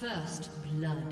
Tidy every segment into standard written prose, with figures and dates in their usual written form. First blood.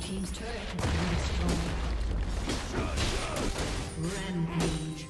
Team's turret has been destroyed. Rampage.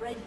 Red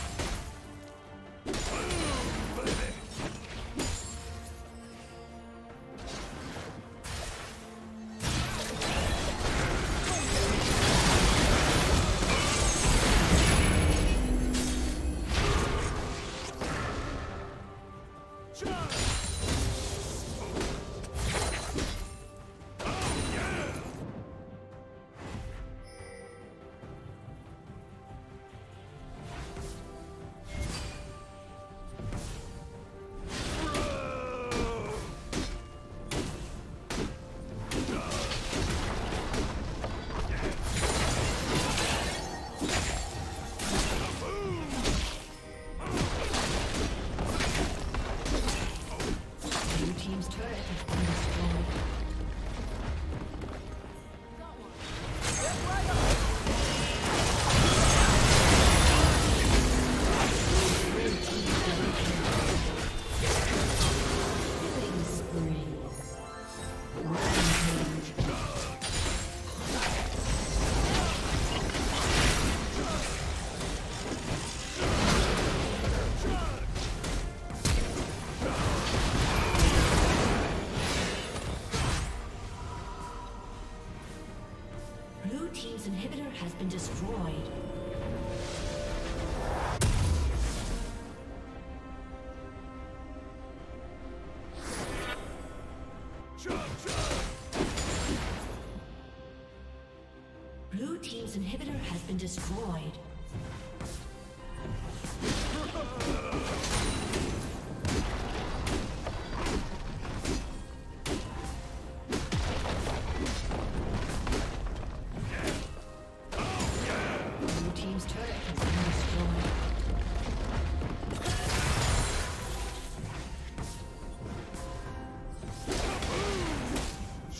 Destroyed. Blue team's inhibitor has been destroyed.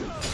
Shut up!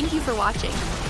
Thank you for watching.